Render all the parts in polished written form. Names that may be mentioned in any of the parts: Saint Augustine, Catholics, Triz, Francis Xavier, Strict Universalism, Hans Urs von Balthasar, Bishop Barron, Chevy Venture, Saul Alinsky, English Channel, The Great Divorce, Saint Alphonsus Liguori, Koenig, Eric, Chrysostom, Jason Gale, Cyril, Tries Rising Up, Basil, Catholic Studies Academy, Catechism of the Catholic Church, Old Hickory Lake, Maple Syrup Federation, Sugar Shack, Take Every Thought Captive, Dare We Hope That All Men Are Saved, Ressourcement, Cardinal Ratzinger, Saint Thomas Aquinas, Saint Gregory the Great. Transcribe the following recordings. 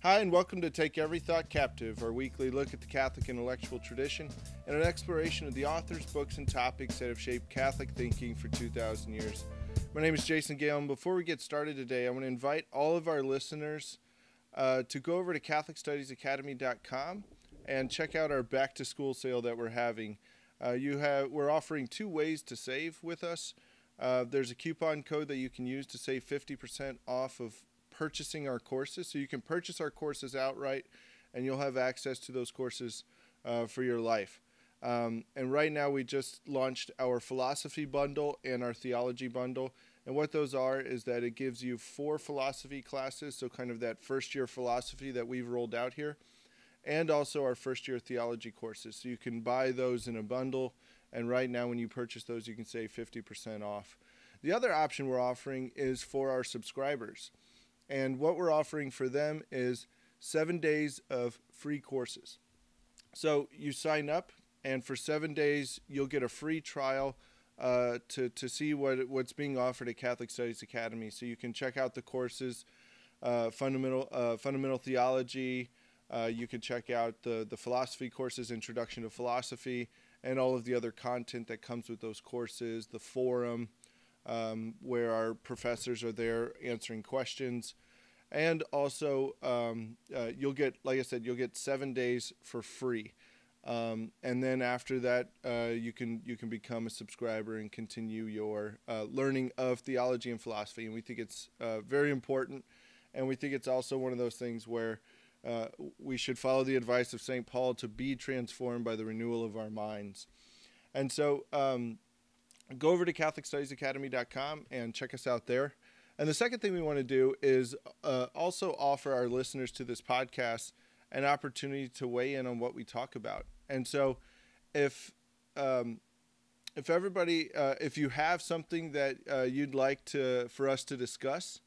Hi, and welcome to Take Every Thought Captive, our weekly look at the Catholic intellectual tradition and an exploration of the authors, books, and topics that have shaped Catholic thinking for 2,000 years. My name is Jason Gale, and before we get started today, I want to invite all of our listeners to go over to CatholicStudiesAcademy.com and check out our back-to-school sale that we're having. We're offering 2 ways to save with us. There's a coupon code that you can use to save 50% off of purchasing our courses, so you can purchase our courses outright and you'll have access to those courses for your life. And right now we just launched our philosophy bundle and our theology bundle, and what those are is that it gives you 4 philosophy classes, so kind of that first year philosophy that we've rolled out here, and also our first year theology courses. So you can buy those in a bundle, and right now when you purchase those you can save 50% off. The other option we're offering is for our subscribers. And what we're offering for them is 7 days of free courses. So you sign up, and for 7 days, you'll get a free trial to see what's being offered at Catholic Studies Academy. So you can check out the courses, fundamental theology. You can check out the philosophy courses, Introduction to Philosophy, and all of the other content that comes with those courses, the forum, where our professors are there answering questions. And also, you'll get, like I said, you'll get 7 days for free. And then after that, you can become a subscriber and continue your learning of theology and philosophy. And we think it's very important. And we think it's also one of those things where we should follow the advice of Saint Paul to be transformed by the renewal of our minds. And so, go over to CatholicStudiesAcademy.com and check us out there. And the second thing we want to do is also offer our listeners to this podcast an opportunity to weigh in on what we talk about. And so if everybody, if you have something that you'd like for us to discuss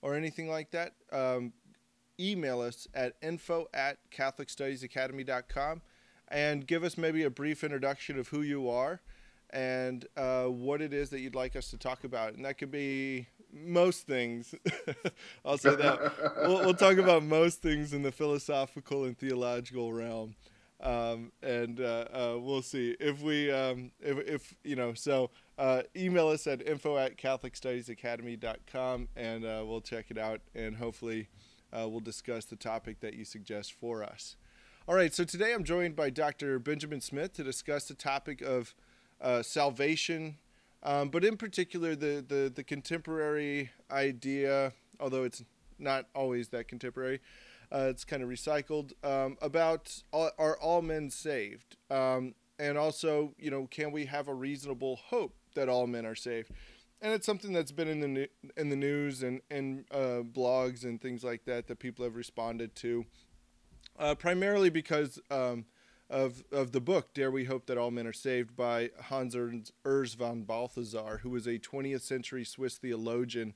or anything like that, email us at info@CatholicStudiesAcademy.com and give us maybe a brief introduction of who you are and what it is that you'd like us to talk about. And that could be most things. I'll say that. We'll talk about most things in the philosophical and theological realm. We'll see if we, if you know, so email us at info@CatholicStudiesAcademy.com and we'll check it out. And hopefully we'll discuss the topic that you suggest for us. All right. So today I'm joined by Dr. Benjamin Smith to discuss the topic of salvation, but in particular the contemporary idea, although it's not always that contemporary, it's kind of recycled, about are all men saved, and also, you know, can we have a reasonable hope that all men are saved? And it's something that's been in the news and blogs and things like that people have responded to, primarily because of the book, Dare We Hope That All Men Are Saved, by Hans Urs von Balthasar, who was a 20th century Swiss theologian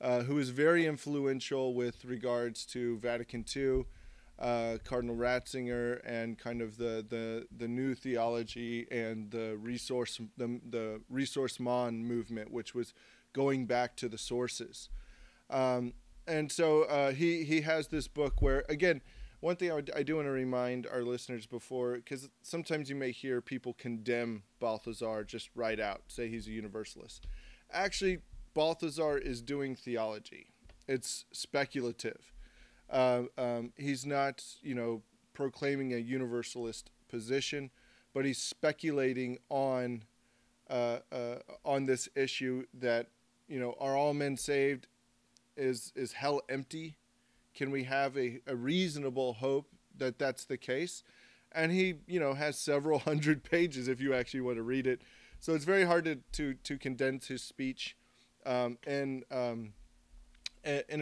who was very influential with regards to Vatican II, Cardinal Ratzinger, and kind of the new theology and the Ressourcement movement, which was going back to the sources. And so he has this book where, again, one thing I do want to remind our listeners before, because sometimes you may hear people condemn Balthasar just right out, say he's a universalist. Actually, Balthasar is doing theology. It's speculative. He's not, you know, proclaiming a universalist position, but he's speculating on this issue that, you know, are all men saved? Is hell empty? Can we have a reasonable hope that that's the case? And he, you know, has several hundred pages if you actually want to read it. So it's very hard to condense his speech in a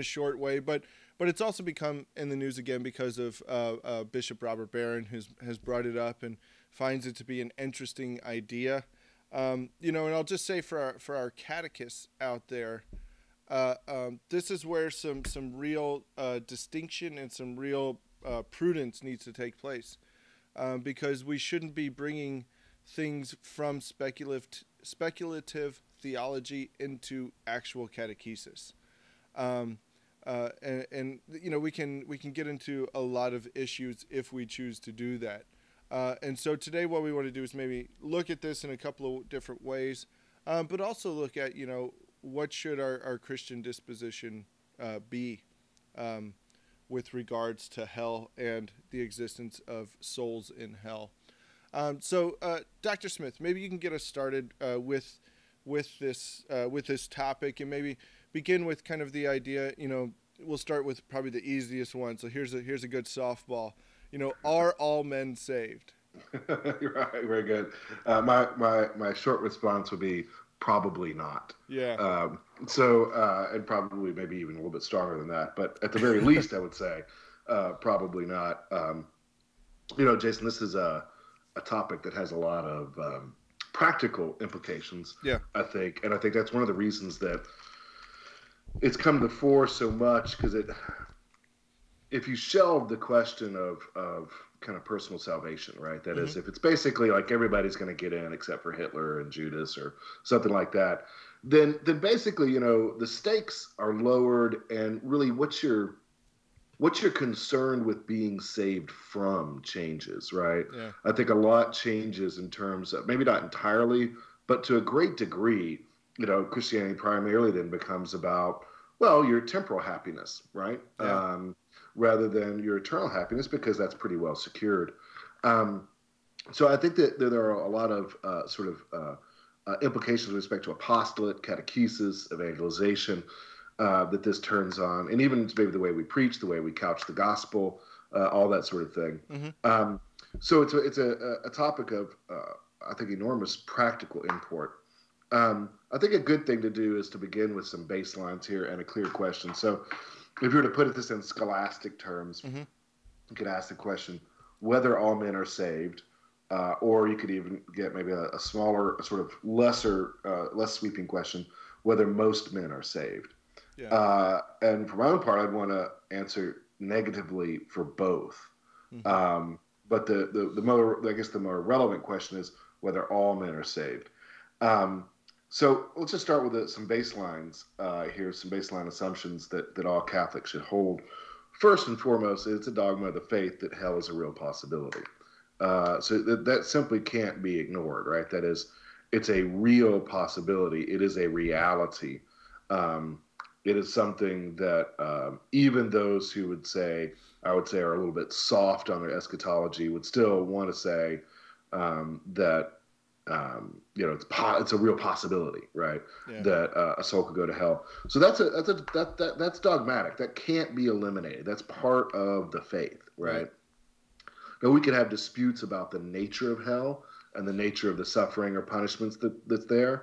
short way. But it's also become in the news again because of Bishop Robert Barron, who has brought it up and finds it to be an interesting idea. You know, and I'll just say for our catechists out there, this is where some real distinction and some real prudence needs to take place, because we shouldn't be bringing things from speculative theology into actual catechesis. And you know, we can get into a lot of issues if we choose to do that. And so today what we want to do is maybe look at this in a couple of different ways, but also look at, you know, what should our Christian disposition be with regards to hell and the existence of souls in hell. So Dr. Smith, maybe you can get us started with this topic, and maybe begin with kind of the idea. You know, we'll start with probably the easiest one. So here's a good softball. You know, are all men saved? Right, very good. My short response would be probably not. Yeah. And probably maybe even a little bit stronger than that. But at the very least, I would say probably not. You know, Jason, this is a topic that has a lot of practical implications. Yeah. I think that's one of the reasons that it's come to the fore so much, because it. If you shelve the question of kind of personal salvation, right? That is, if it's basically like everybody's going to get in except for Hitler and Judas or something like that, then basically, you know, the stakes are lowered, and really what you're concerned with being saved from changes, right? Yeah. I think a lot changes in terms of, maybe not entirely, but to a great degree, you know, Christianity primarily then becomes about, well, your temporal happiness, right? Yeah. Rather than your eternal happiness, because that's pretty well secured. So I think that there are a lot of implications with respect to apostolate, catechesis, evangelization that this turns on, and even maybe the way we preach, the way we couch the gospel, all that sort of thing. Mm-hmm. So it's a topic of, I think, enormous practical import. I think a good thing to do is to begin with some baselines here and a clear question. So, if you were to put this in scholastic terms, you could ask the question whether all men are saved, or you could even get maybe a smaller, sort of lesser, less sweeping question, whether most men are saved. Yeah. And for my own part, I'd want to answer negatively for both. Mm-hmm. But the more relevant question is whether all men are saved. So let's just start with some baselines here, some baseline assumptions that all Catholics should hold. First and foremost, it's a dogma of the faith that hell is a real possibility. So that simply can't be ignored, right? That is, it's a real possibility. It is a reality. It is something that even those who would say, I would say, are a little bit soft on their eschatology would still want to say that you know, it's a real possibility, right? Yeah. That a soul could go to hell. So that's dogmatic. That can't be eliminated. That's part of the faith, right? Now we could have disputes about the nature of hell and the nature of the suffering or punishments that's there.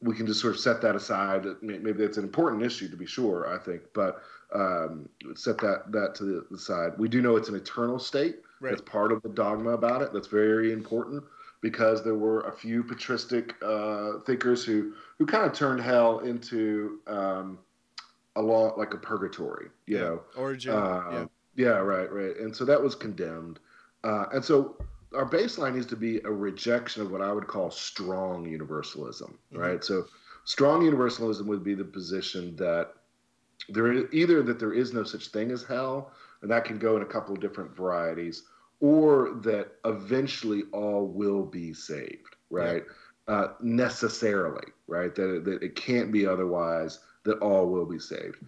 We can just sort of set that aside. Maybe that's an important issue to be sure, I think, but set that to the side. We do know it's an eternal state. Right. That's part of the dogma about it. That's very important, because there were a few patristic thinkers who kind of turned hell into a lot like a purgatory, you know. Origin. Right. And so that was condemned. And so our baseline needs to be a rejection of what I would call strong universalism, right? So strong universalism would be the position that there is no such thing as hell, and that can go in a couple of different varieties, or that eventually all will be saved, right? Yeah. Necessarily, right? That it can't be otherwise, that all will be saved.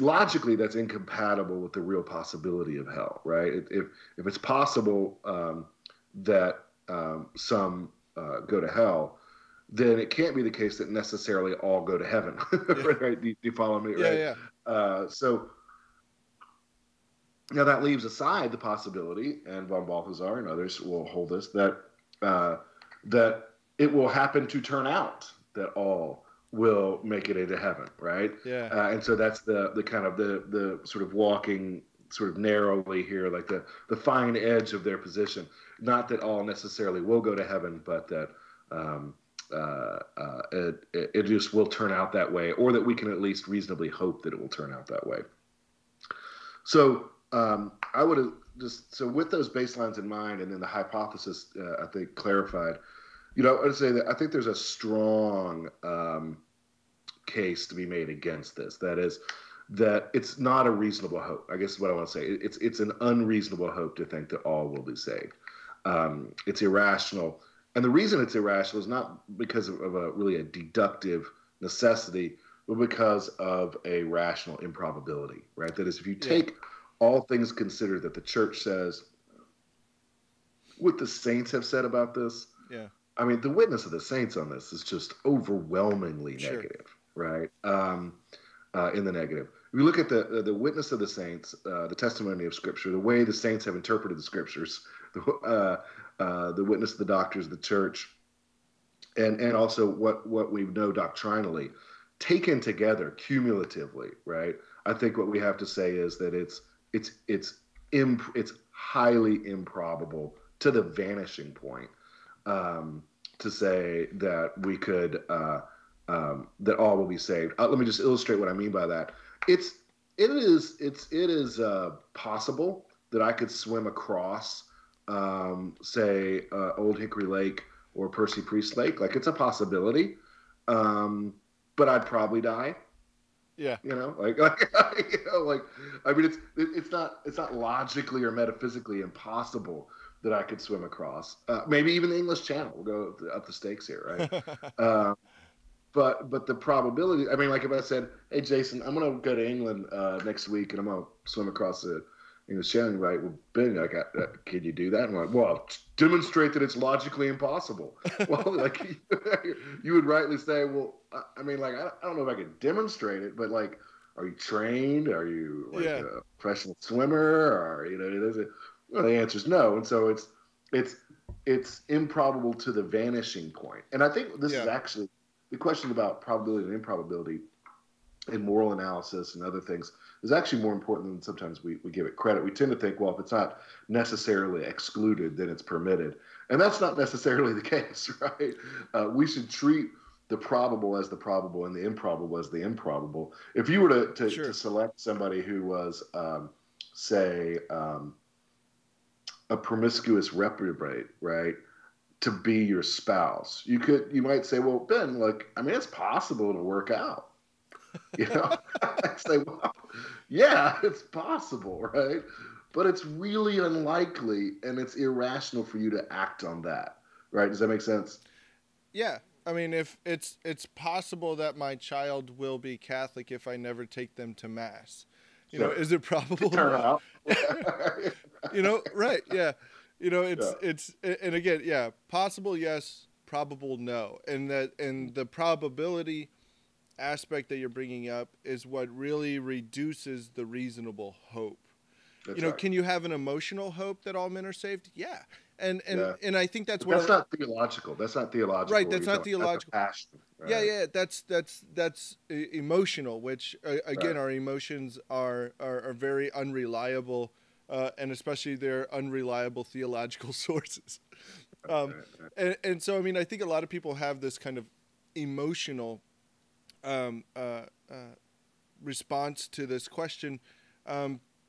Logically, that's incompatible with the real possibility of hell, right? If it's possible that some go to hell, then it can't be the case that necessarily all go to heaven, right? Do you follow me, right? Yeah, yeah. So... Now, that leaves aside the possibility, and von Balthasar and others will hold this, that it will happen to turn out that all will make it into heaven, right? Yeah. And so that's the kind of the sort of walking sort of narrowly here, like the fine edge of their position. Not that all necessarily will go to heaven, but that it just will turn out that way, or that we can at least reasonably hope that it will turn out that way. So... with those baselines in mind, and then the hypothesis, I think, clarified, you know, I would say that I think there's a strong case to be made against this. That is, that it's not a reasonable hope, I guess is what I want to say. It's an unreasonable hope to think that all will be saved. It's irrational. And the reason it's irrational is not because of really a deductive necessity, but because of a rational improbability, right? That is, if you take all things considered that the church says, what the saints have said about this, I mean, the witness of the saints on this is just overwhelmingly negative, right? In the negative. If you look at the witness of the saints, the testimony of Scripture, the way the saints have interpreted the Scriptures, the witness of the doctors of the church, and also what we know doctrinally, taken together cumulatively, right? I think what we have to say is that it's highly improbable to the vanishing point to say that we could that all will be saved. Let me just illustrate what I mean by that. It is possible that I could swim across, say, Old Hickory Lake or Percy Priest Lake. Like, it's a possibility, but I'd probably die. Yeah, you know, I mean, it's not logically or metaphysically impossible that I could swim across. Maybe even the English Channel. We'll go up the stakes here, right? But the probability, I mean, like if I said, hey, Jason, I'm going to go to England next week and I'm going to swim across the English Channel, right? Well, Ben, like, can you do that? And I'm like, well, demonstrate that it's logically impossible. Well, like, you would rightly say, well, I mean, like, I don't know if I can demonstrate it, but like, are you trained? Are you like a professional swimmer? Or, you know, is it? Well, the answer is no. And so it's improbable to the vanishing point. And I think this is actually, the question about probability and improbability in moral analysis and other things is actually more important than sometimes we give it credit. We tend to think, well, if it's not necessarily excluded, then it's permitted. And that's not necessarily the case, right? We should treat the probable as the probable and the improbable as the improbable. If you were to select somebody who was, a promiscuous reprobate, right, to be your spouse, you might say, well, Ben, like, I mean, it's possible to work out, you know. I say, well, yeah, it's possible, right? But it's really unlikely, and it's irrational for you to act on that, right? Does that make sense? Yeah, I mean, if it's possible that my child will be Catholic if I never take them to Mass, you know, is it probable? Turn out. You know, right? Yeah. You know, and again, possible, yes, probable, no. And the probability aspect that you're bringing up is what really reduces the reasonable hope. That's right. Can you have an emotional hope that all men are saved? Yeah. And I think that's not theological. That's not theological. Right. That's not theological. That's passion, right? Yeah. That's emotional, which again, our emotions are very unreliable. And especially their unreliable theological sources. And so, I mean, I think a lot of people have this kind of emotional response to this question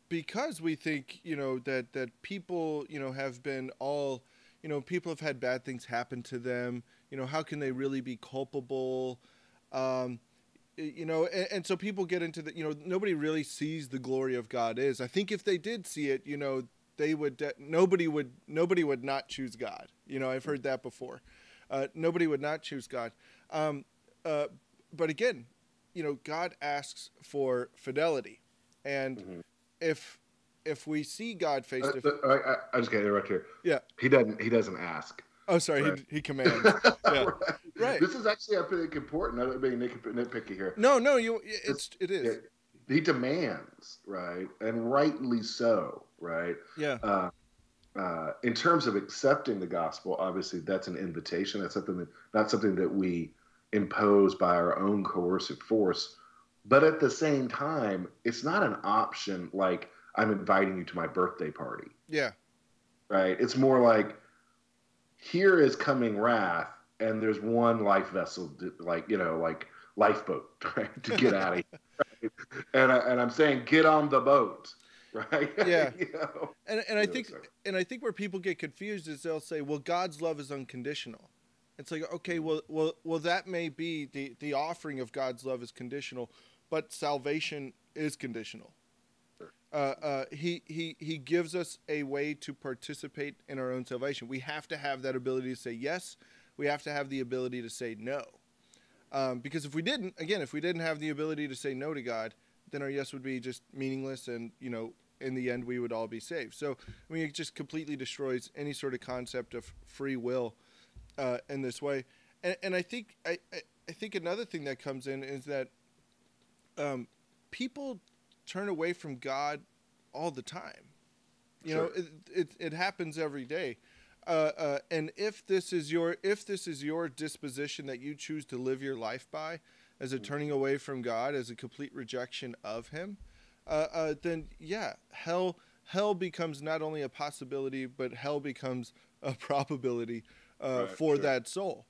because we think, you know, that people, you know, have been all, you know, people have had bad things happen to them. You know, how can they really be culpable? You know, and so people get into the, you know, nobody really sees the glory of God is. I think if they did see it, you know, they would, nobody would not choose God. You know, I've heard that before. Nobody would not choose God. But again, you know, God asks for fidelity. And if we see God face to face. I just got to interrupt here. Yeah. He doesn't ask. Oh, sorry. Right. He commands. Yeah. Right. This is actually, I think, important. I'm being nitpicky here. No. It is. He demands, right, and rightly so, right? Yeah. In terms of accepting the gospel, obviously that's an invitation. That's something not something that we impose by our own coercive force. But at the same time, it's not an option. Like, I'm inviting you to my birthday party. Yeah. Right. It's more like, here is coming wrath, and there's one life vessel, lifeboat, right, to get out of here. Right? And I'm saying, get on the boat, right? Yeah. You know? And I think where people get confused is they'll say, well, God's love is unconditional. It's like, okay, well, that may be the offering of God's love is conditional, but salvation is conditional. He gives us a way to participate in our own salvation. We have to have that ability to say yes. We have to have the ability to say no. Because if we didn't, again, if we didn't have the ability to say no to God, then our yes would be just meaningless, and, you know, in the end we would all be saved. So, I mean, it just completely destroys any sort of concept of free will in this way. And I think another thing that comes in is that people turn away from God all the time. You Sure. know, it happens every day. And if this is your disposition that you choose to live your life by, as a turning away from God, as a complete rejection of Him, then yeah, hell becomes not only a possibility, but hell becomes a probability for that soul.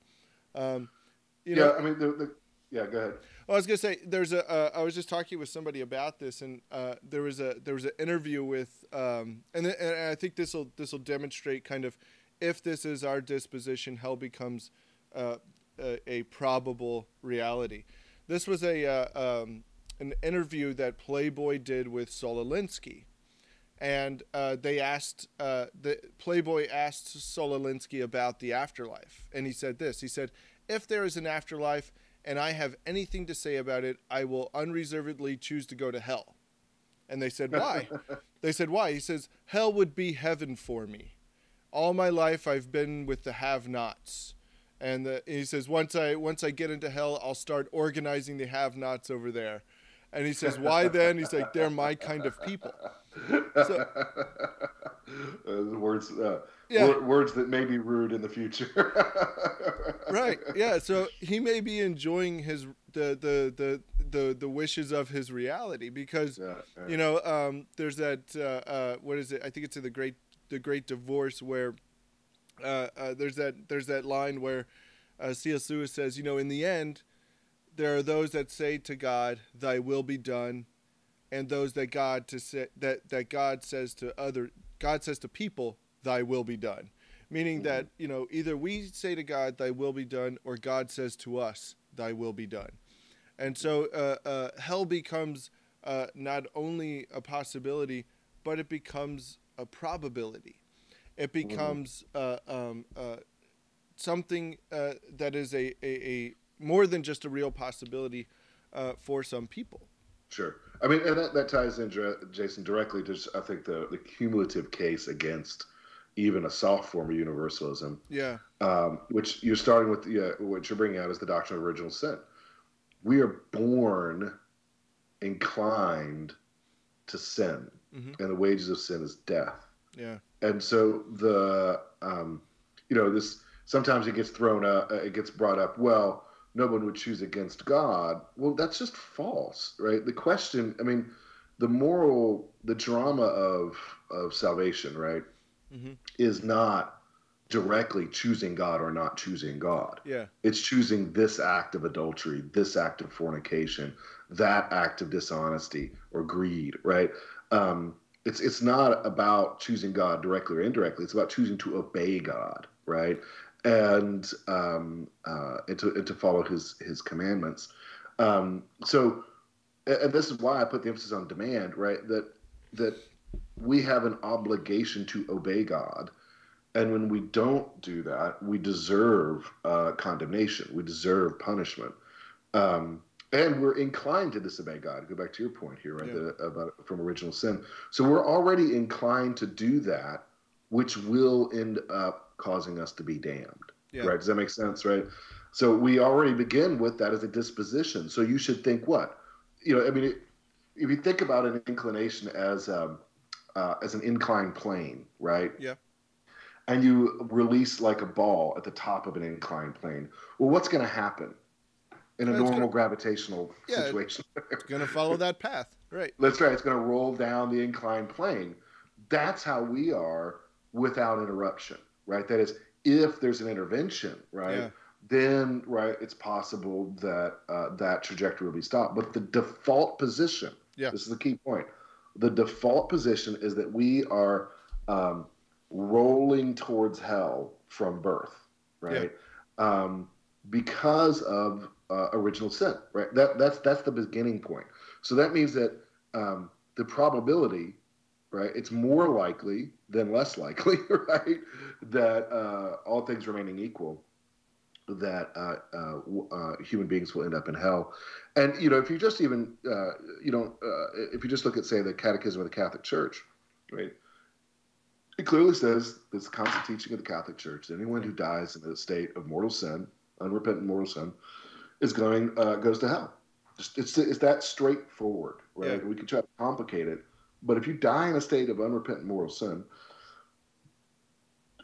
You know, I mean, yeah, go ahead. Well, I was gonna say there's a. I was just talking with somebody about this, and there was an interview with, and I think this will demonstrate kind of, if this is our disposition, hell becomes a probable reality. This was a an interview that Playboy did with Saul Alinsky, and they asked the Playboy asked Saul Alinsky about the afterlife, and he said this. He said, "If there is an afterlife and I have anything to say about it, I will unreservedly choose to go to hell." And they said, "Why?" They said, "Why?" He says, "Hell would be heaven for me. All my life I've been with the have-nots." And he says, once I get into hell, I'll start organizing the have-nots over there." And he says, "Why then?" He's like, "They're my kind of people." So, words that may be rude in the future. Right. Yeah. So he may be enjoying his the wishes of his reality, because you know, there's that what is it? I think it's in the Great Divorce, where there's that line where C.S. Lewis says, you know, in the end, there are those that say to God, "Thy will be done," and those that God says to people, "Thy will be done," meaning that, you know, either we say to God, "Thy will be done," or God says to us, "Thy will be done." And so hell becomes not only a possibility, but it becomes a probability. It becomes something that is a more than just a real possibility for some people. Sure. I mean, and that ties in, Jason, directly to, I think, the cumulative case against even a soft form of universalism. Yeah. Which you're starting with, what you're bringing out is the doctrine of original sin. We are born inclined to sin, and the wages of sin is death. Yeah. And so the, you know, this, sometimes it gets thrown up, it gets brought up, well, no one would choose against God. Well, that's just false, right? The question, I mean, the drama of salvation, right, is not directly choosing God or not choosing God. Yeah. It's choosing this act of adultery, this act of fornication, that act of dishonesty or greed, right? It's not about choosing God directly or indirectly. It's about choosing to obey God, right? And to follow his commandments. So this is why I put the emphasis on demand, right? That we have an obligation to obey God, and when we don't do that, we deserve condemnation. We deserve punishment, and we're inclined to disobey God. Go back to your point here, right? Yeah. From original sin. So we're already inclined to do that, which will end up causing us to be damned. Yeah. Right? Does that make sense? Right? So we already begin with that as a disposition. So you should think what? You know, I mean, if you think about an inclination as an inclined plane, right? Yeah. And you release like a ball at the top of an inclined plane. Well, what's going to happen in a normal gravitational situation? It's going to follow that path. Right. That's right. It's going to roll down the inclined plane. That's how we are without interruption. Right, that is, if there's an intervention, right, then right, it's possible that that trajectory will be stopped. But the default position, this is the key point, the default position is that we are rolling towards hell from birth, right, because of original sin, right. That's the beginning point. So that means that the probability, right? It's more likely than less likely, right? That all things remaining equal, that human beings will end up in hell. And, you know, if you just even, if you just look at, say, the Catechism of the Catholic Church, right? It clearly says this is the constant teaching of the Catholic Church. Anyone who dies in a state of mortal sin, unrepentant mortal sin, is goes to hell. Just, it's that straightforward, right? Yeah. We can try to complicate it, but if you die in a state of unrepentant mortal sin,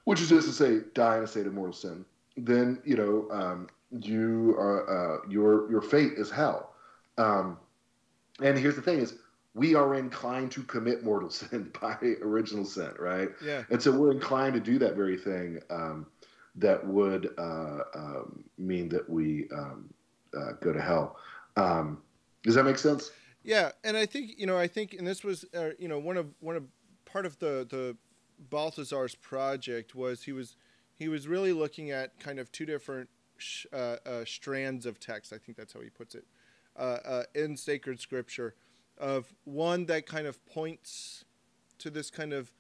which is just to say, die in a state of mortal sin, then you know you are your fate is hell. And here's the thing: is we are inclined to commit mortal sin by original sin, right? Yeah. And so we're inclined to do that very thing that would mean that we go to hell. Does that make sense? Yeah, and I think, you know, and this was, you know, part of the Balthasar's project was he was really looking at kind of two different strands of text. I think that's how he puts it in sacred scripture. Of one that kind of points to this kind of,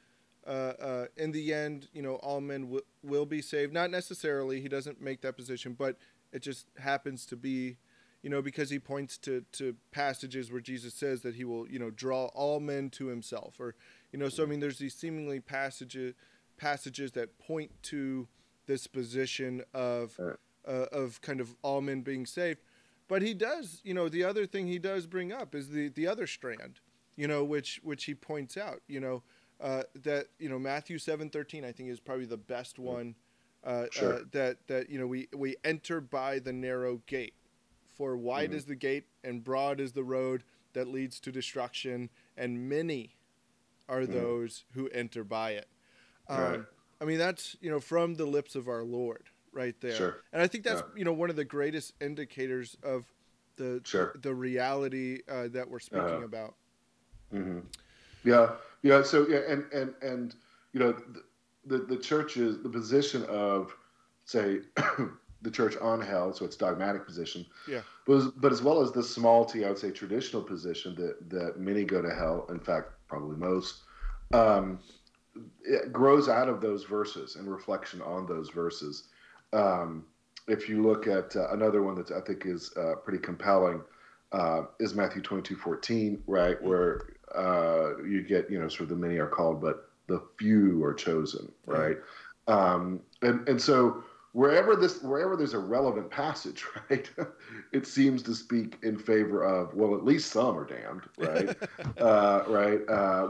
in the end, you know, all men will be saved. Not necessarily, he doesn't make that position, but it just happens to be, you know, because he points to passages where Jesus says that he will, you know, draw all men to himself, or, you know, so I mean, there's these seemingly passages that point to this position of kind of all men being saved. But he does, you know, the other thing he does bring up is the other strand, you know, which he points out, you know, that, you know, Matthew 7:13, I think, is probably the best one, sure. that you know, we enter by the narrow gate, for wide is the gate and broad is the road that leads to destruction, and many are those who enter by it. Right. I mean, that's, you know, from the lips of our Lord. Right there. Sure. And I think that's, you know, one of the greatest indicators of the reality that we're speaking about. Mm-hmm. Yeah. Yeah. So, yeah. And, you know, the church is the position of, say, the church on hell. So it's dogmatic position. Yeah. But as well as the small t, I would say, traditional position that many go to hell. In fact, probably most, it grows out of those verses and reflection on those verses. If you look at another one that I think is pretty compelling, is Matthew 22:14, right? Where you get, you know, sort of the many are called, but the few are chosen, right? And so wherever there's a relevant passage, right, it seems to speak in favor of, well, at least some are damned, right?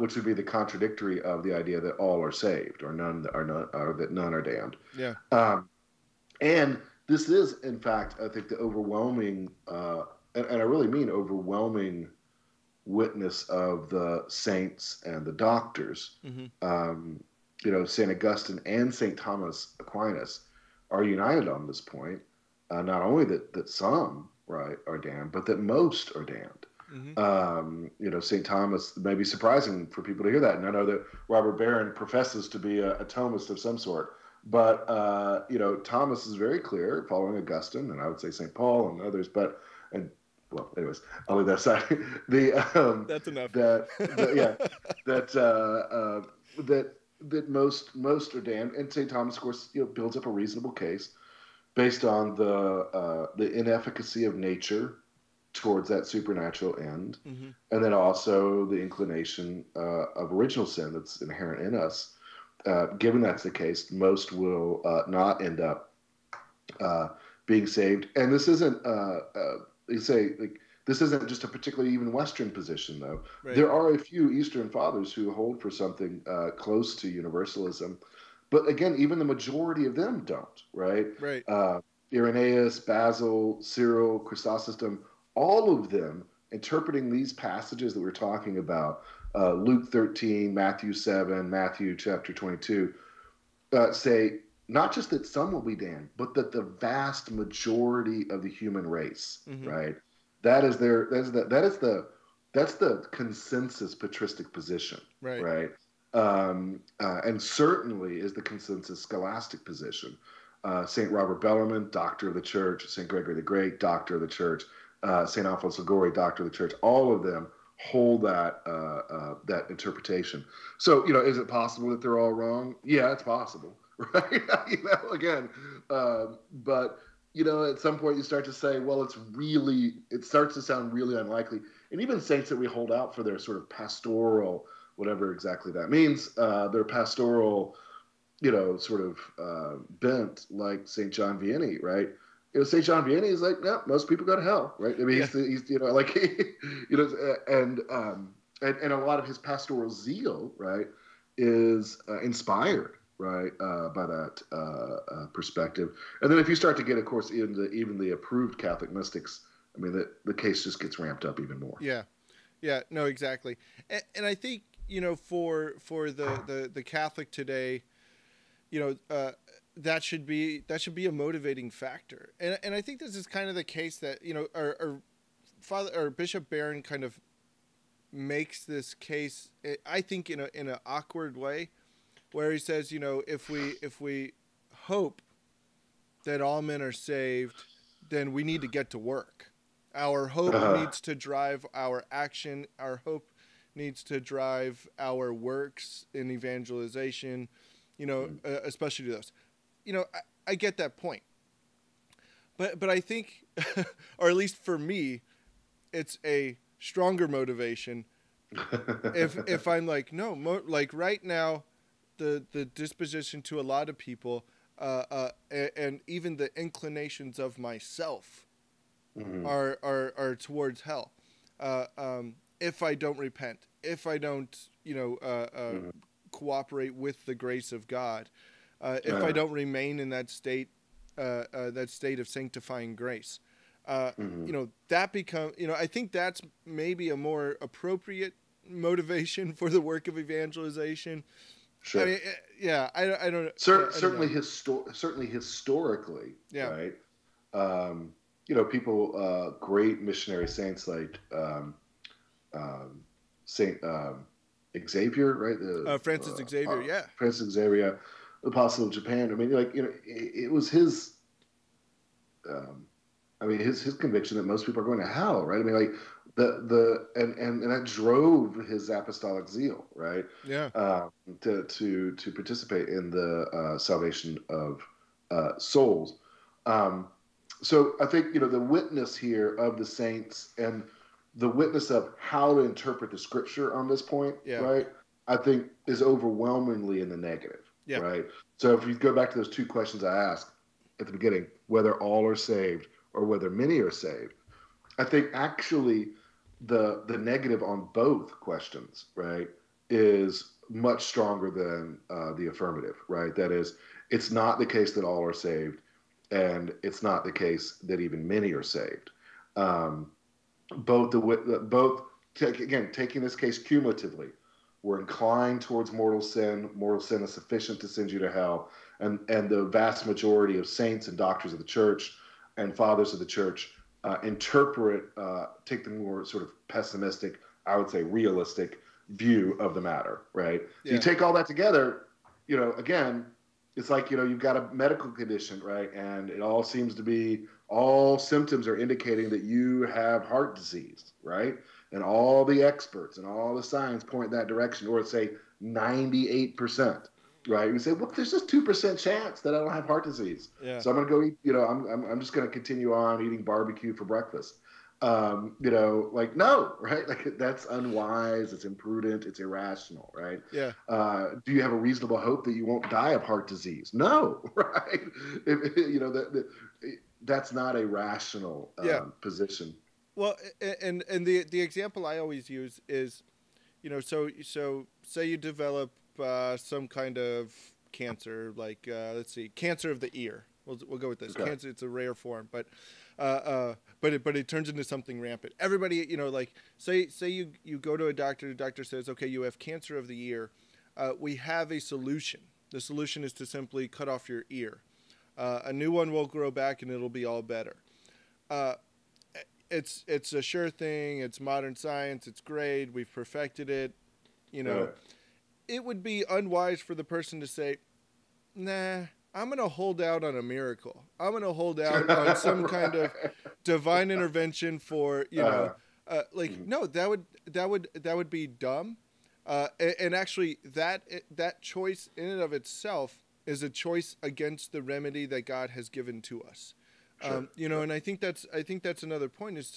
Which would be the contradictory of the idea that all are saved, or none are not, or that none are damned. Yeah. And this is, in fact, I think the overwhelming, and I really mean overwhelming, witness of the saints and the doctors. Mm-hmm. You know, Saint Augustine and Saint Thomas Aquinas are united on this point. Not only that some, right, are damned, but that most are damned. Mm-hmm. You know, Saint Thomas, may be surprising for people to hear that. And I know that Robert Barron professes to be a Thomist of some sort. But, you know, Thomas is very clear, following Augustine, and I would say St. Paul and others, but, and, well, anyways, I'll leave that aside. That's enough. That most are damned, and St. Thomas, of course, you know, builds up a reasonable case based on the inefficacy of nature towards that supernatural end, and then also the inclination of original sin that's inherent in us. Given that's the case, most will not end up being saved. And this isn't, you say, like, this isn't just a particularly even Western position, though. Right. There are a few Eastern fathers who hold for something close to universalism, but again, even the majority of them don't. Right? Right. Irenaeus, Basil, Cyril, Chrysostom, all of them interpreting these passages that we're talking about. Luke 13, Matthew 7, Matthew chapter 22, say not just that some will be damned, but that the vast majority of the human race, right? That is their, that's the consensus patristic position, right? Right? And certainly is the consensus scholastic position. Saint Robert Bellarmine, Doctor of the Church, Saint Gregory the Great, Doctor of the Church, Saint Alphonsus Liguori, Doctor of the Church, all of them hold that that interpretation. So, you know, is it possible that they're all wrong? Yeah, it's possible, right? You know, again, but you know, at some point you start to say, well, it's really, it starts to sound really unlikely. And even saints that we hold out for their sort of pastoral, whatever exactly that means, their pastoral, you know, sort of bent, like Saint John Vianney, right? You know, Saint John Vianney is like, no, most people go to hell, right? I mean, yeah. he's you know, like, you know, and a lot of his pastoral zeal, right, is inspired, right, by that perspective. And then if you start to get, of course, even the approved Catholic mystics, I mean, the case just gets ramped up even more. Yeah, yeah, no, exactly. And I think, you know, for the Catholic today, you know, that should be a motivating factor, and I think this is kind of the case that, you know, our Bishop Barron kind of makes this case, I think, in an awkward way, where he says, you know, if we hope that all men are saved, then we need to get to work. Our hope needs to drive our action. Our hope needs to drive our works in evangelization. You know, especially to those, you know, I get that point, but I think, or at least for me, it's a stronger motivation. if I'm like, no, like right now, the disposition to a lot of people, and even the inclinations of myself, mm-hmm. are towards hell. If I don't repent, if I don't, you know, mm-hmm. cooperate with the grace of God, if I don't remain in that state of sanctifying grace, mm-hmm. you know, that become, you know, I think that's maybe a more appropriate motivation for the work of evangelization. Sure. I mean, yeah, I don't. Certainly historically, yeah. Right? You know, people, great missionary saints like Saint. Xavier, right? Francis Xavier, yeah. Francis Xavier, Apostle of Japan. I mean, like, you know, it was his, I mean, his conviction that most people are going to hell, right? I mean, like, and that drove his apostolic zeal, right? Yeah. To participate in the salvation of souls. So I think, you know, the witness here of the saints and the witness of how to interpret the scripture on this point, yeah. right, I think is overwhelmingly in the negative, yeah. right? So if you go back to those two questions I asked at the beginning, whether all are saved or whether many are saved, I think actually the negative on both questions, right, is much stronger than the affirmative, right? That is, it's not the case that all are saved, and it's not the case that even many are saved. Taking this case cumulatively, we're inclined towards mortal sin. Mortal sin is sufficient to send you to hell, and the vast majority of saints and doctors of the church and fathers of the church take the more sort of pessimistic, I would say realistic view of the matter, right? Yeah. So you take all that together, you know, again, it's like, you know, you've got a medical condition, right? And it all seems to be, all symptoms are indicating that you have heart disease, right? And all the experts and all the signs point in that direction, or say 98%, right? You say, well, there's just 2% chance that I don't have heart disease. Yeah. So I'm going to go eat, you know, I'm just going to continue on eating barbecue for breakfast. You know, like, no, right? Like, that's unwise, it's imprudent, it's irrational, right? Yeah. Do you have a reasonable hope that you won't die of heart disease? No, right? If, you know, that's not a rational position. Well, and the example I always use is, you know, so say you develop some kind of cancer, like, let's see, cancer of the ear. We'll go with this. Okay. Cancer, it's a rare form, but it turns into something rampant. Everybody, you know, like say you go to a doctor. The doctor says, okay, you have cancer of the ear. We have a solution. The solution is to simply cut off your ear. A new one will grow back, and it'll be all better. It's a sure thing. It's modern science. It's great. We've perfected it. You know, It would be unwise for the person to say, nah, I'm going to hold out on a miracle. I'm going to hold out on some kind of divine intervention for, you know, Like, no, that would be dumb. And actually, that choice in and of itself is a choice against the remedy that God has given to us. Sure. You know, and I think that's another point, is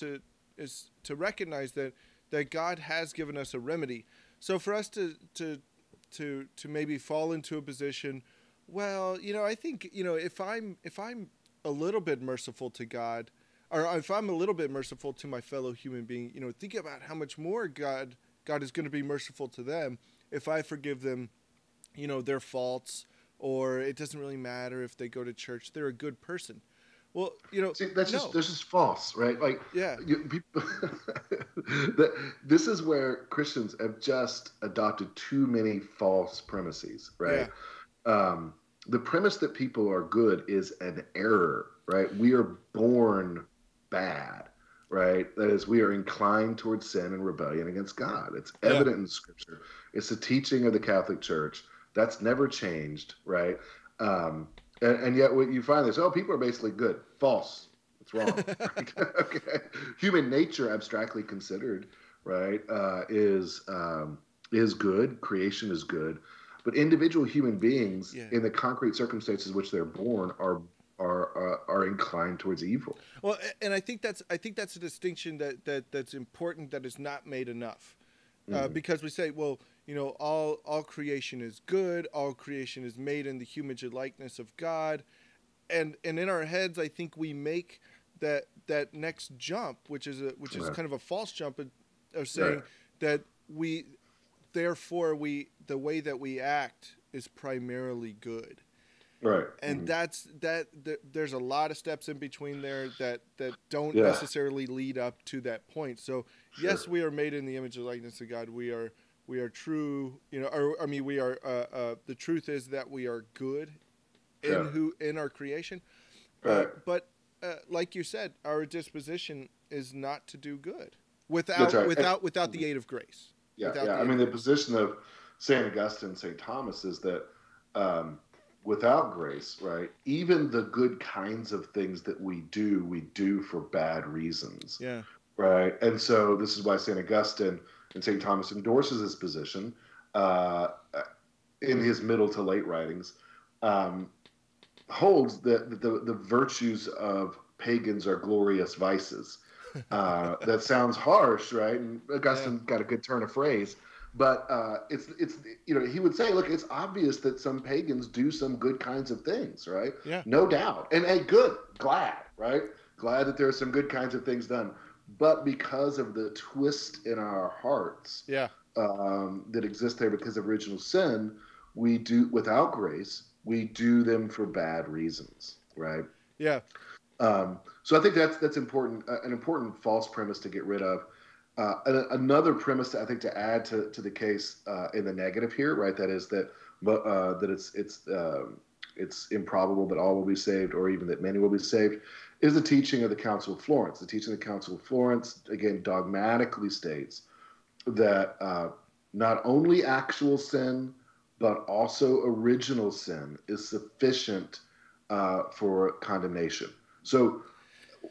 to recognize that God has given us a remedy. So for us to maybe fall into a position, well, you know, I think, you know, if I'm a little bit merciful to God, or if I'm a little bit merciful to my fellow human being, you know, think about how much more God is going to be merciful to them if I forgive them, you know, their faults, or it doesn't really matter if they go to church, they're a good person. Well, you know, see, that's just false, right? Like, yeah, people, this is where Christians have just adopted too many false premises, right? Yeah. The premise that people are good is an error, right? We are born bad, right? That is, we are inclined towards sin and rebellion against God. It's evident in Scripture. It's the teaching of the Catholic Church. That's never changed, right? And yet what you find is, oh, people are basically good. False. It's wrong. Right? Okay. Human nature, abstractly considered, right, is good. Creation is good. But individual human beings, in the concrete circumstances in which they're born, are inclined towards evil. Well, and I think that's a distinction that's important, that is not made enough, because we say, well, you know, all creation is good, all creation is made in the image and likeness of God, and in our heads, I think we make that next jump, which is kind of a false jump, of saying that the way that we act is primarily good. Right. And there's a lot of steps in between there that don't necessarily lead up to that point. So yes, we are made in the image and likeness of God. We are true, you know, we are, the truth is that we are good in our creation. Right. But like you said, our disposition is not to do good without the aid of grace. Yeah. Yeah. I mean, the position of St. Augustine, St. Thomas is that, without grace, right, even the good kinds of things that we do for bad reasons. Yeah. Right. And so this is why St. Augustine and St. Thomas endorses this position in his middle to late writings, holds that the virtues of pagans are glorious vices. That sounds harsh, right? And Augustine got a good turn of phrase. But it's you know, he would say, look, it's obvious that some pagans do some good kinds of things, right? Yeah. No doubt. And hey, good, glad, right? Glad that there are some good kinds of things done. But because of the twist in our hearts that exists there because of original sin, we do, without grace, we do them for bad reasons, right? Yeah. So I think that's important, an important false premise to get rid of. Another premise that I think to add to the case in the negative here, right? That is that it's improbable that all will be saved, or even that many will be saved, is the teaching of the Council of Florence. The teaching of the Council of Florence, again, dogmatically states that not only actual sin, but also original sin is sufficient for condemnation. So,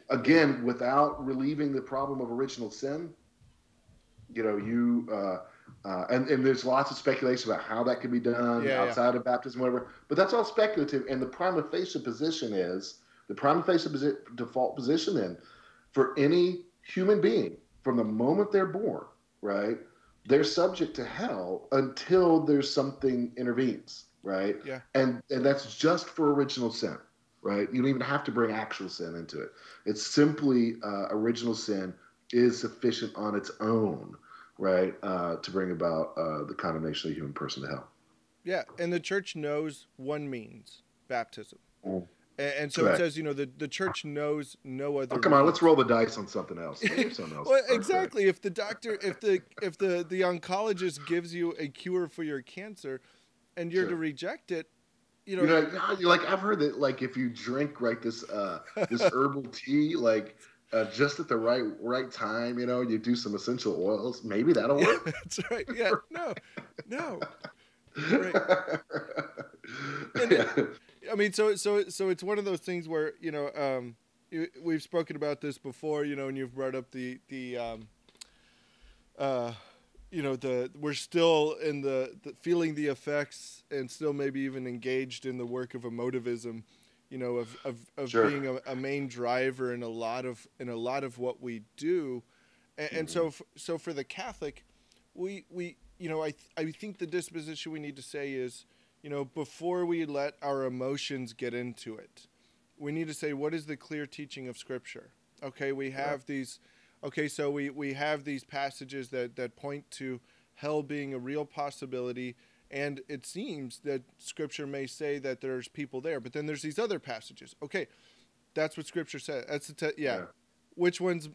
again, without relieving the problem of original sin, you know, and there's lots of speculation about how that could be done outside of baptism, whatever, but that's all speculative. And the prima facie position is, default position then, for any human being, from the moment they're born, right, they're subject to hell until there's something intervenes, right? Yeah. And that's just for original sin. Right? You don't even have to bring actual sin into it. It's simply original sin is sufficient on its own, right, to bring about the condemnation of a human person to hell. Yeah, and the church knows one means, baptism. Mm. And so it says, you know, the church knows no other. Oh, come on, let's roll the dice on something else. Well, exactly. If the doctor, if the oncologist gives you a cure for your cancer, and you're to reject it. You know, like I've heard that, like if you drink this herbal tea, like just at the right time, you know, you do some essential oils, maybe that'll work. Yeah, that's right. Yeah. No. Right. And I mean, so it's one of those things where, you know, we've spoken about this before, you know, and you've brought up the we're still in the feeling the effects, and still maybe even engaged in the work of emotivism, of sure. being a main driver in a lot of what we do, and, mm-hmm. and so for the Catholic, we I think the disposition we need to say is, before we let our emotions get into it, we need to say, what is the clear teaching of Scripture? Okay, we have yeah. these. Okay, so we have these passages that point to hell being a real possibility, and it seems that Scripture may say that there's people there, but then there's these other passages. Okay, that's what Scripture says. That's the yeah. Which ones,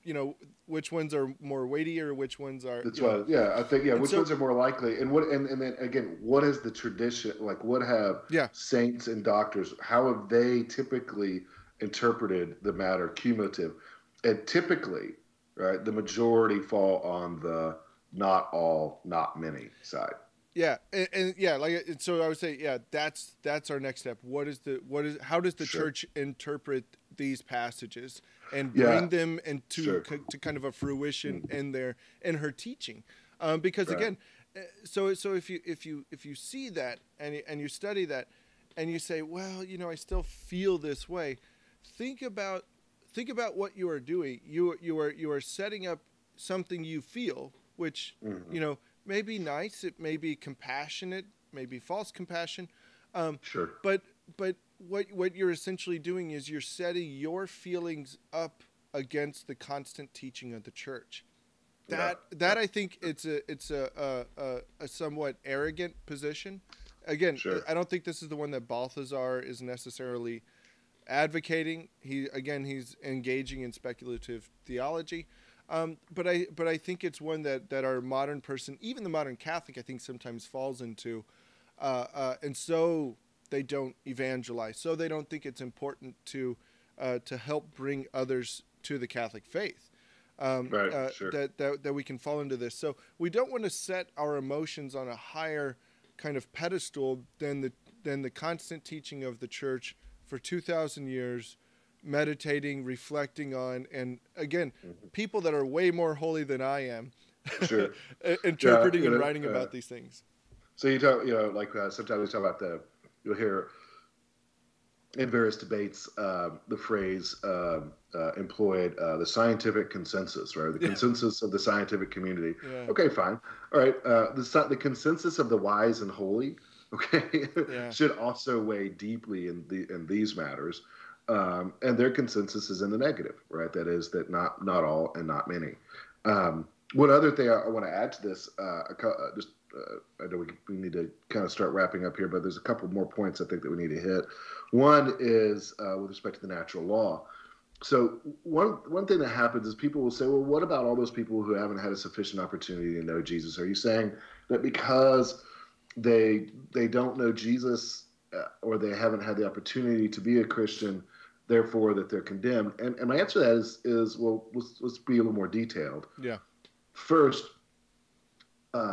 which ones are more weighty, or which ones are? That's right. Yeah, I think which ones are more likely, and what? And then again, what is the tradition? Like, what have saints and doctors? How have they typically interpreted the matter cumulative? And typically. Right, the majority fall on the not all, not many side. Yeah, so I would say, that's our next step. How does the sure. church interpret these passages and bring them into sure. To kind of a fruition mm-hmm. in her teaching? Because again, so if you see that and you study that, and you say, well, I still feel this way. Think about what you are doing. You are setting up something you feel, which mm-hmm. May be nice, it may be compassionate, maybe false compassion. Sure. But what you're essentially doing is you're setting your feelings up against the constant teaching of the church. That I think it's a somewhat arrogant position. Again, sure. I don't think this is the one that Balthasar is necessarily advocating. He's engaging in speculative theology, but I think it's one that our modern person, even the modern Catholic, I think sometimes falls into, and so they don't evangelize, so they don't think it's important to help bring others to the Catholic faith. That we can fall into this. So we don't want to set our emotions on a higher kind of pedestal than the constant teaching of the church for 2,000 years, meditating, reflecting on, and again, mm-hmm. people that are way more holy than I am, sure. interpreting and writing about these things. So you talk, sometimes we talk about you'll hear in various debates the phrase employed, the scientific consensus, right? The consensus of the scientific community. Yeah. Okay, fine. All right, the consensus of the wise and holy, okay, yeah. should also weigh deeply in these matters, and their consensus is in the negative, right? That is, that not all and not many. One other thing I want to add to this, I know we need to kind of start wrapping up here, but there's a couple more points I think that we need to hit. One is with respect to the natural law. So one thing that happens is people will say, well, what about all those people who haven't had a sufficient opportunity to know Jesus? Are you saying that because they don't know Jesus, or they haven't had the opportunity to be a Christian, therefore that they're condemned? And my answer to that is well, let's be a little more detailed. Yeah. First, a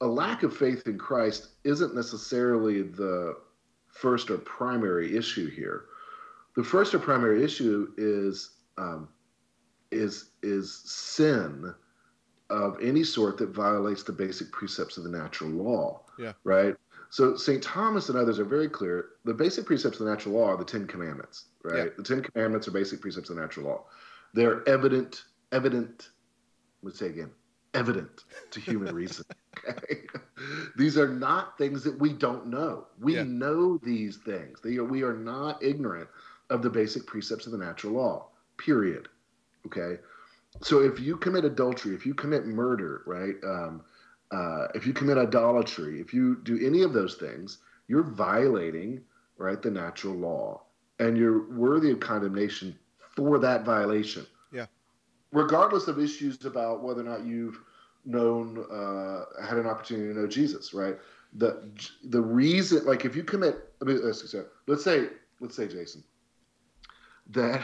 lack of faith in Christ isn't necessarily the first or primary issue here. The first or primary issue is sin of any sort that violates the basic precepts of the natural law. Yeah. Right. So St. Thomas and others are very clear. The basic precepts of the natural law are the 10 commandments, right? Yeah. The 10 commandments are basic precepts of the natural law. They're evident, let's say again, evident to human reason. Okay. These are not things that we don't know. We know these things. We are not ignorant of the basic precepts of the natural law, period. Okay. So if you commit adultery, if you commit murder, right, if you commit idolatry, if you do any of those things, you're violating, right, the natural law, and you're worthy of condemnation for that violation. Yeah. Regardless of issues about whether or not you've known, had an opportunity to know Jesus, right? The reason, like, if you commit, let's say, Jason, that.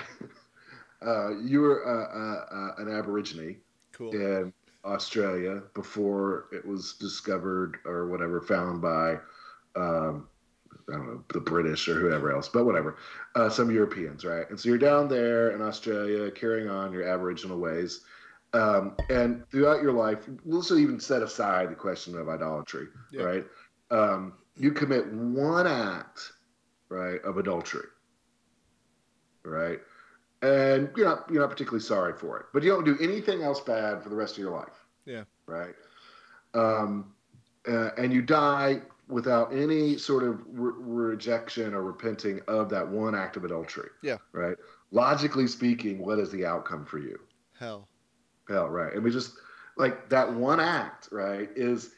You were an Aborigine in Australia before it was discovered or whatever, found by, I don't know, the British or whoever else, but whatever, some Europeans, right? And so you're down there in Australia carrying on your Aboriginal ways, And throughout your life, let's even set aside the question of idolatry, yeah. right? You commit one act, right, of adultery, right? And you're not particularly sorry for it, but you don't do anything else bad for the rest of your life. Yeah. Right. And you die without any sort of rejection or repenting of that one act of adultery. Yeah. Right. Logically speaking, what is the outcome for you? Hell. Hell. Right. I mean, just like that one act, right, is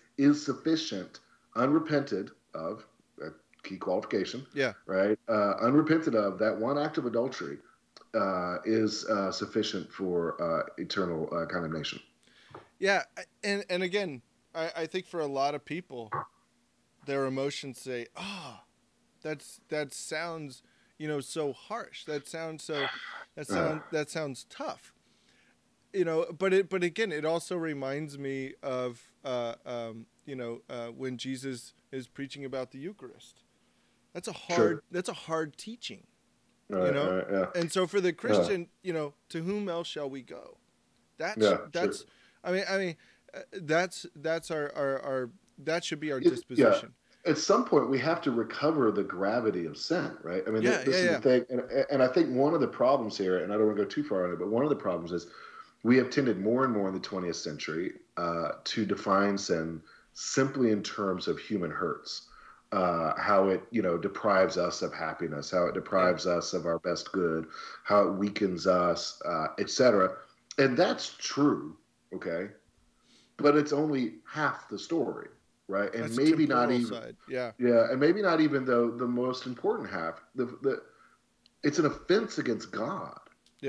sufficient, unrepented of, a key qualification. Yeah. Right. Unrepented of that one act of adultery. Is sufficient for eternal condemnation. Yeah, and again, I think for a lot of people, their emotions say, "Ah, oh, that sounds, so harsh. That sounds tough." But again, it also reminds me of when Jesus is preaching about the Eucharist. That's a hard sure. that's a hard teaching. Yeah. And so for the Christian, to whom else shall we go? That's, I mean, that's our that should be our disposition. Yeah. At some point, we have to recover the gravity of sin, right? I mean, this is the thing, and I think one of the problems here, and I don't want to go too far on it, but one of the problems is we have tended more and more in the 20th century to define sin simply in terms of human hurts. How it, deprives us of happiness, how it deprives us of our best good, how it weakens us, etc. And that's true, okay? But it's only half the story, right? And that's maybe not even side. Yeah, and maybe not even the most important half. It's an offense against God,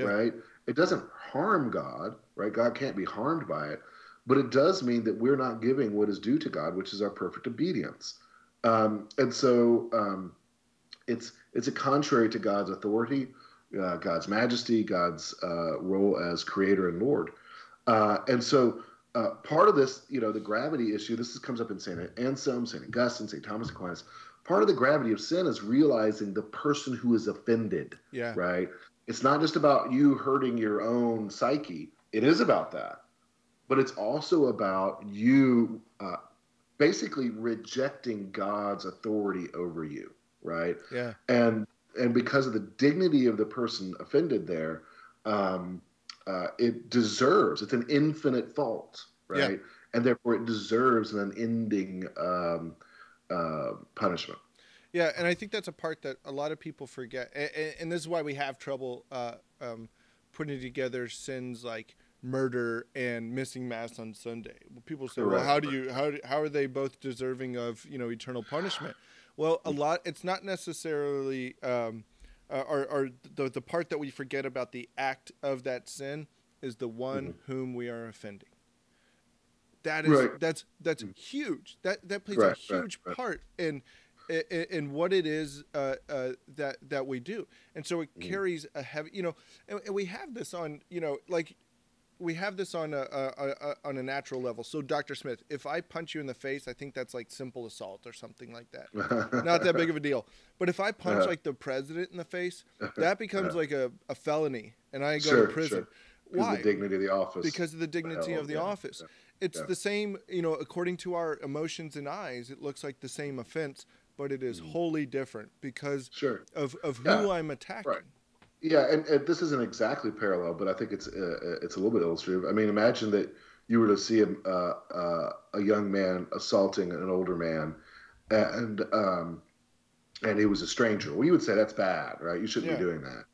right? It doesn't harm God, right? God can't be harmed by it, but it does mean that we're not giving what is due to God, which is our perfect obedience. And so it's a contrary to God's authority, God's majesty, God's role as creator and Lord. And so part of this, the gravity issue, this comes up in St. Anselm, St. Augustine, St. Thomas Aquinas. Part of the gravity of sin is realizing the person who is offended, right? It's not just about you hurting your own psyche. It is about that. But it's also about you basically rejecting God's authority over you, right? Yeah. And because of the dignity of the person offended there, it's an infinite fault, right? Yeah. And therefore it deserves an unending punishment. Yeah, and I think that's a part that a lot of people forget. And this is why we have trouble putting together sins like murder and missing mass on Sunday. People say, "Well, how are they both deserving of eternal punishment?" Well, a lot. It's not necessarily the part that we forget about the act of that sin is the one whom we are offending. That is that's huge. That plays a huge part in what it is that we do, and so it carries a heavy. And we have this on We have this on a natural level. So, Dr. Smith, if I punch you in the face, I think that's like simple assault or something like that. Not that big of a deal. But if I punch like the president in the face, that becomes like a felony, and I go to prison. Why? Because of the dignity of the office. Because of the dignity of the office. It's the same, according to our emotions and eyes, it looks like the same offense, but it is wholly different because of who I'm attacking. Right. Yeah, and this isn't exactly parallel, but I think it's a little bit illustrative. I mean, imagine that you were to see a young man assaulting an older man, and he was a stranger. Well, you would say that's bad, right? You shouldn't be doing that.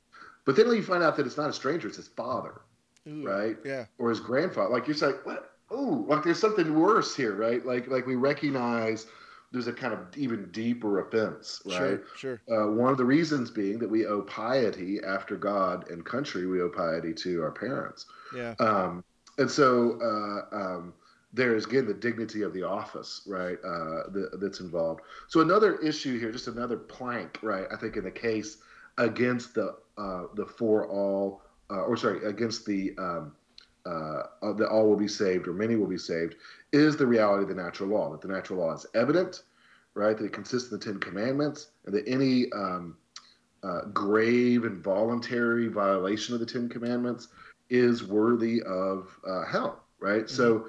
But then when you find out that it's not a stranger, it's his father, right? Yeah, or his grandfather. Like you're saying, what? Oh, like there's something worse here, right? Like we recognize. There's a kind of even deeper offense, right? Sure, sure. One of the reasons being that we owe piety after God and country, we owe piety to our parents. Yeah. And so there is, again, the dignity of the office, right, that's involved. So another issue here, just another plank, right, I think in the case against the all will be saved or many will be saved is the reality of the natural law, that the natural law is evident, right, that it consists of the 10 commandments, and that any grave and voluntary violation of the 10 commandments is worthy of hell, right? Mm-hmm. So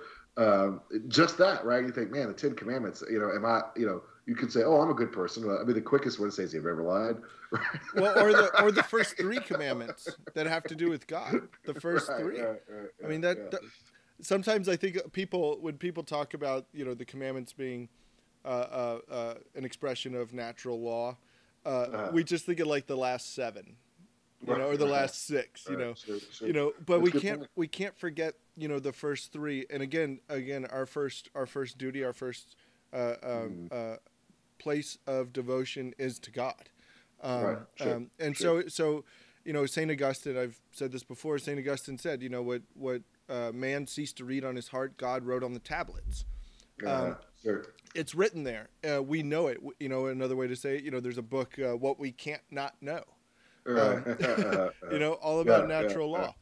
just that, right? You think, man, the Ten Commandments, you know, am I, you know, you could say, oh, I'm a good person. I mean, the quickest one to say is, have you ever lied? Right? Well, or the first three commandments that have to do with God. The first three. Right, I mean, that, yeah. Sometimes I think when people talk about, you know, the commandments being an expression of natural law, we just think of like the last seven, you know, or the last six, you know, sure. You know. But that's we can't forget, you know, the first three. And again, our first duty, our first place of devotion is to God. So, you know, St. Augustine, I've said this before, St. Augustine said, you know, what man ceased to read on his heart, God wrote on the tablets. It's written there. We know it. You know, another way to say it, you know, there's a book, What We Can't Not Know, you know, all about natural law.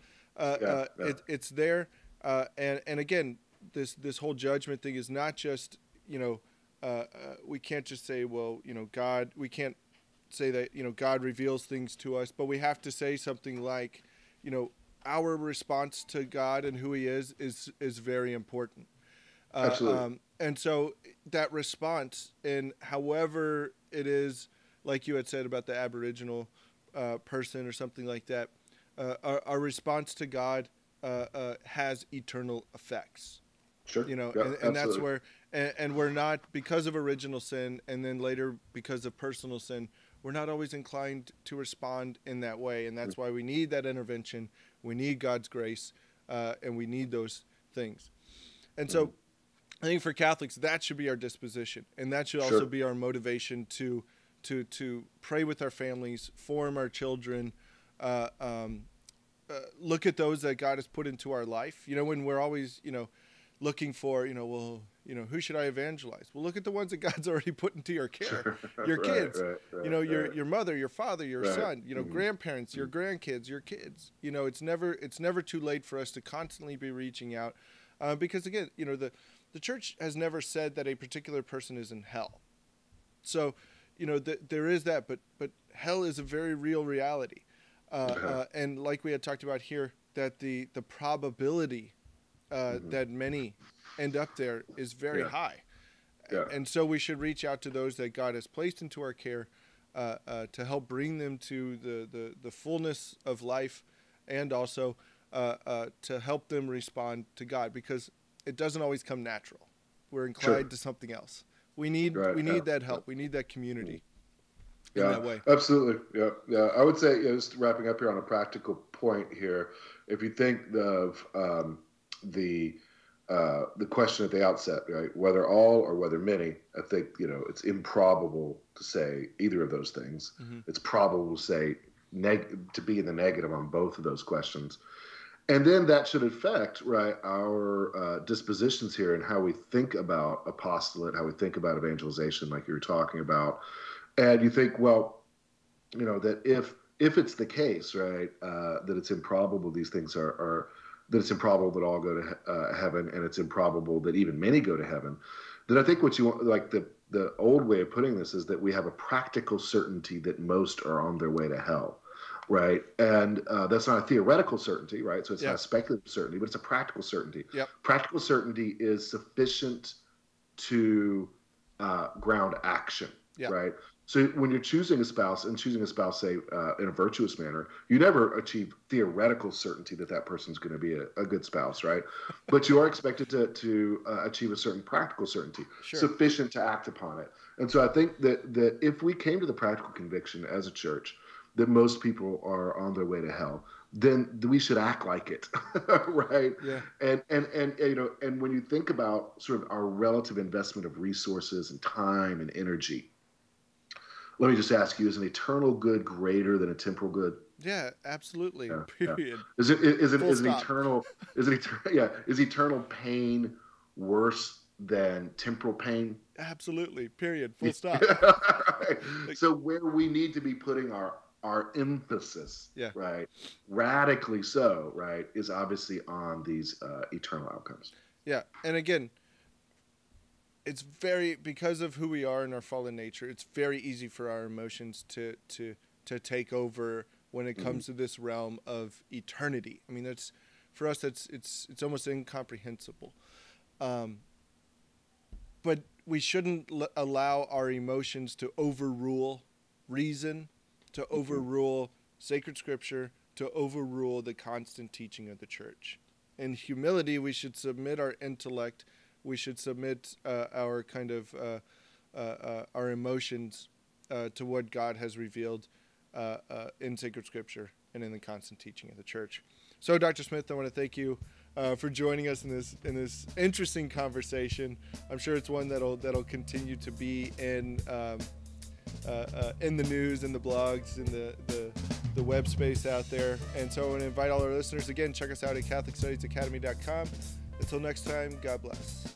It's there. And again, this whole judgment thing is not just, you know, we can't just say, well, you know, God, we can't say that, you know, God reveals things to us, but we have to say something like, you know, our response to God and who he is very important. Absolutely. And so that response, and however it is, like you had said about the Aboriginal person or something like that, our response to God has eternal effects. Sure. You know, yeah, and that's where, and we're not, because of original sin, and then later because of personal sin, we're not always inclined to respond in that way. And that's why we need that intervention. We need God's grace, and we need those things. And so I think for Catholics, that should be our disposition. And that should also be our motivation to pray with our families, form our children, look at those that God has put into our life. You know, when we're always, you know, looking for, you know, well, you know, who should I evangelize? Well, look at the ones that God's already put into your care, your kids, you know, your mother, your father, your son, you know, grandparents, your grandkids, your kids. You know, it's never too late for us to constantly be reaching out, because again, you know, the church has never said that a particular person is in hell. So, you know, there is that, but hell is a very real reality, and like we had talked about here, that the probability that many end up there is very high. And so we should reach out to those that God has placed into our care to help bring them to the fullness of life, and also to help them respond to God, because it doesn't always come natural. We're inclined to something else. We need that help. We need that community in that way. Absolutely. I would say, you know, just wrapping up here on a practical point here, if you think of the question at the outset, right? Whether all or whether many, I think, you know, it's improbable to say either of those things. It's probable to say to be in the negative on both of those questions. And then that should affect, right, our dispositions here and how we think about apostolate, how we think about evangelization, like you were talking about. And you think, well, you know, that if it's the case, right, that it's improbable these things are that it's improbable that all go to heaven, and it's improbable that even many go to heaven, then I think what you want, like the old way of putting this, is that we have a practical certainty that most are on their way to hell. Right. And that's not a theoretical certainty, right? So it's not a speculative certainty, but it's a practical certainty. Practical certainty is sufficient to ground action, right? So when you're choosing a spouse, and choosing a spouse, say, in a virtuous manner, you never achieve theoretical certainty that that person's going to be a good spouse, right? But you are expected to achieve a certain practical certainty, sufficient to act upon it. And so I think that if we came to the practical conviction as a church that most people are on their way to hell, then we should act like it, right? And you know, and when you think about sort of our relative investment of resources and time and energy, let me just ask you: is an eternal good greater than a temporal good? Yeah, absolutely. Period. Is eternal pain worse than temporal pain? Absolutely. Period. Full stop. So where we need to be putting our emphasis, right, radically so, right, is obviously on these eternal outcomes. And again, it's very, because of who we are in our fallen nature, it's very easy for our emotions to take over when it comes to this realm of eternity. I mean, that's for us, that's it's almost incomprehensible. But we shouldn't allow our emotions to overrule reason, to overrule sacred scripture, to overrule the constant teaching of the church. In humility, we should submit our intellect, we should submit our kind of our emotions to what God has revealed in sacred scripture and in the constant teaching of the church. So, Dr. Smith, I want to thank you for joining us in this interesting conversation. I'm sure it's one that'll continue to be in the news, in the blogs, in the web space out there. And so I want to invite all our listeners again, check us out at CatholicStudiesAcademy.com. Until next time, God bless.